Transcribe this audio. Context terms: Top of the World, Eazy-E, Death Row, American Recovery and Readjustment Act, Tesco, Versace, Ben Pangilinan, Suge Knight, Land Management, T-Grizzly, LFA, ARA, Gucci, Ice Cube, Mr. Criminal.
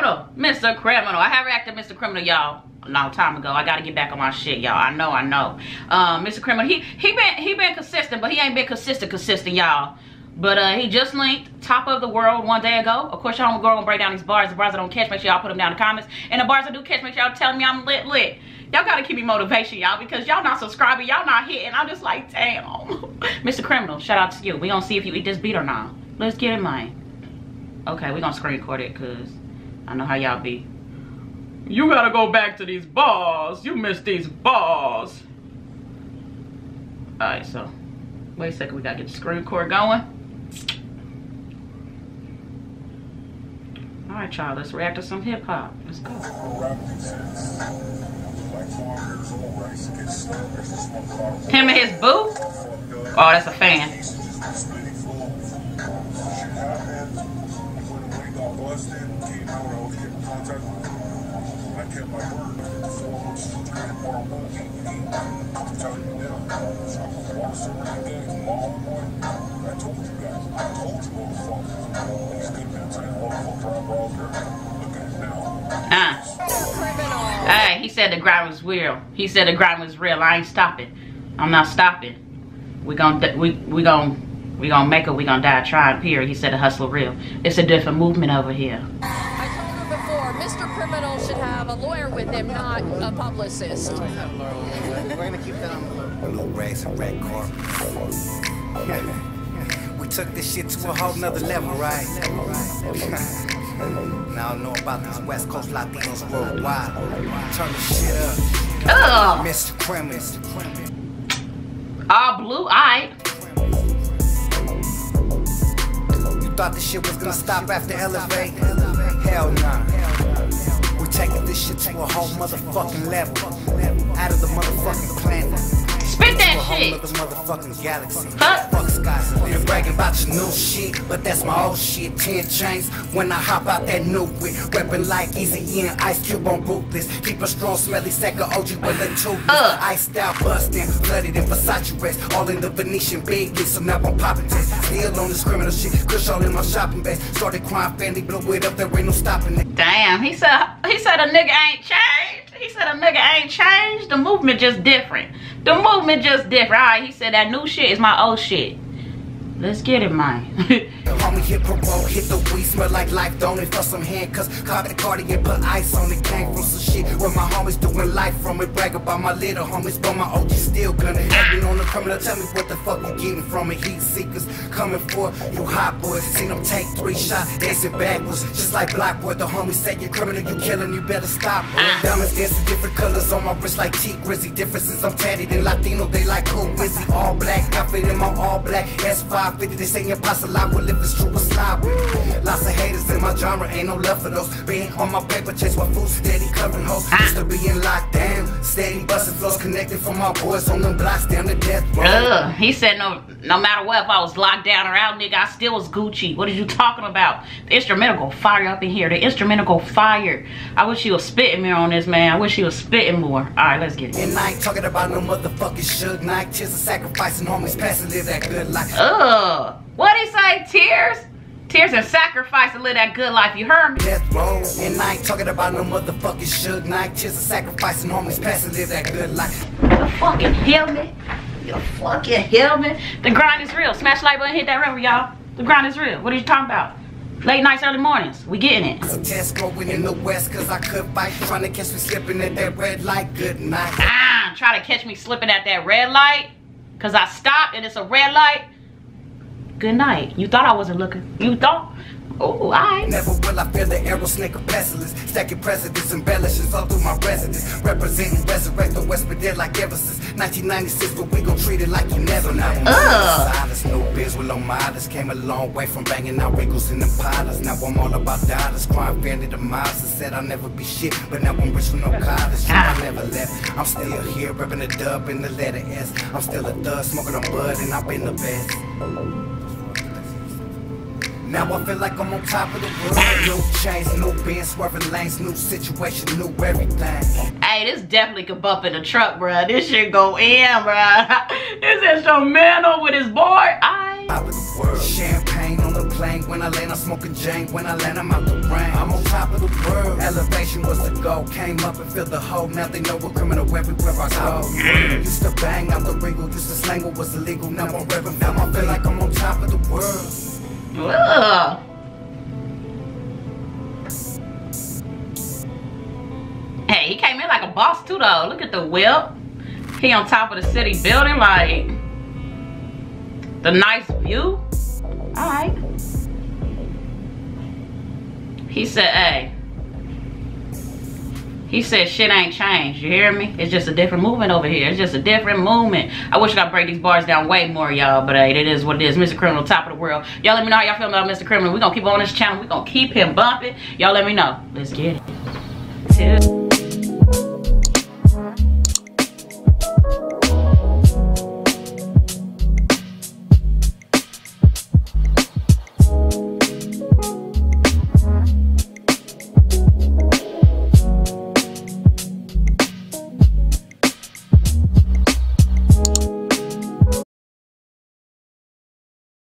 Criminal. Mr. Criminal. I have reacted to Mr. Criminal, y'all, a long time ago. I gotta get back on my shit, y'all. I know. Mr. Criminal, he been consistent, but he ain't been consistent, y'all. But he just linked Top of the World one day ago. Of course, y'all gonna break down these bars. The bars I don't catch, make sure y'all put them down in the comments. And the bars I do catch, make sure y'all tell me I'm lit. Y'all gotta keep me motivation, y'all, because y'all not subscribing, y'all not hitting. I'm just like, damn. Mr. Criminal, shout out to you. We gonna see if you eat this beat or not. Let's get it, man. Okay, we gonna screen record it, cause I know how y'all be. You gotta go back to these bars. You missed these bars. All right, so wait a second. We gotta get the screen record going. All right, y'all. Let's react to some hip hop. Let's go. Him and his boo? Oh, that's a fan. Hey, he said the grind was real. He said the grind was real. I ain't stopping. I'm not stopping. We gonna make it. We gonna die trying. Period. He said the hustle real. It's a different movement over here. I told her before, Mr. Criminal should have a lawyer with him, not a publicist. We're gonna keep that on the low race, red car. We took this shit to a whole nother level, right? Now I know about these West Coast Latinos worldwide. Turn the shit up. Mr. Criminal. Ah, blue eye. You thought this shit was gonna stop after LFA? Hell nah. We're taking this shit to a whole motherfucking level. Out of the motherfucking planet. Spit that shit. Huh? Fuck Scots. You're bragging about your new shit, but that's my old shit. 10 chains when I hop out that new whip. Reppin' like Eazy-E and Ice Cube on Ruthless. Keep a strong, smelly sack of OG with a tube. Iced out, bustin', flooded in Versace rest. All in the Venetian biggie, so now I'm poppin' test. Still on this criminal shit, Kush all in my shopping bag. Started crying, family blew it up, there ain't no stopping it. Damn, he said a nigga ain't changed. He said a nigga ain't changed. The movement just different. The movement just different. Alright, he said that new shit is my old shit. Let's get it, man. Homie hit parole, hit the weed, smell like life, don't it for some handcuffs. Caught the cardigan, put ice on the gang from some shit. Where my homies doing life from it, brag about my little homies, but my OG still gonna hang on the criminal. Tell me what the fuck you getting from it. Heat seekers coming for you, hot boys. Seen them take 3 shots, dancing backwards, just like Block Boy. The homies say you're criminal, you killing, you better stop. Diamonds dancing different colors on my wrist like T-Grizzly. Differences, I'm tatted and Latino, they like cool Wizzy. All black, I fit in my all black S5. They say your boss a lot, well if it's true, it's live. Lots of haters in my genre, ain't no love for those. Being on my paper chase with food, steady covering hoes. Used to be in lockdown, steady busting flows, connected from my boys on them blocks down to Death Row. He said no matter what, if I was locked down or out, nigga, I still was Gucci. What are you talking about? The instrumental go fire up in here. The instrumental go fire. I wish you was spitting more on this, man. I wish you was spitting more. Alright, let's get it. And I ain't talking about no motherfucking Suge Knight. Tears of sacrificing homies, passing live that good life. What he say? Tears? Tears and sacrifice to live that good life. You heard me? Death Row, and I ain't talking about no motherfucking Suge Knight. Tears and sacrifice and homies pass and live that good life. You fucking hear me? You fucking hear me? The grind is real. Smash like button, hit that river, y'all. The grind is real. What are you talking about? Late nights, early mornings. We getting it. Tesco went in the West, cause I could fight. Trying to catch me slipping at that red light. Good night. Try to catch me slipping at that red light. Cause I stopped and it's a red light. Good night. You thought I wasn't looking. You thought? Oh, I never will I feel the arrow snake of pestilence. Stacking presidents, embellishes all through my residence. Representing resurrect the West, but dead like ever since 1996, but we gon' treat it like you never know. No biz with low models. Came a long way from banging out wrinkles in the pilots. Now I'm all about dollars. Crime family the miles and said I'll never be shit, but now I'm rich with no college. I never left. I'm still here, repping the dub in the letter S. I'm still a thug, smoking on bud, and I've been the best. Now I feel like I'm on top of the world. New chains, new bins, swerving lanes, new situation, new everything. Hey, this definitely could bump in the truck, bruh. This shit go in, bruh. This instrumental with his boy. Top of the world. Champagne on the plane. When I land, I'm smoking Jane. When I land, I'm out the rain. I'm on top of the world. Elevation was the goal. Came up and filled the hole. Now they know we're criminal everywhere I go. Yeah. Used to bang, I'm the regal. Used to slang what was illegal. Now I'm reverend. Now I feel like I'm on top of the world. Ugh. Hey, he came in like a boss too though. Look at the whip. He on top of the city building, like the nice view. Alright. He said, hey. He said shit ain't changed. You hear me? It's just a different movement over here. It's just a different movement. I wish I could break these bars down way more, y'all. But hey, it is what it is. Mr. Criminal, top of the world. Y'all let me know how y'all feel about Mr. Criminal. We're gonna keep on this channel. We're gonna keep him bumping. Y'all let me know. Let's get it.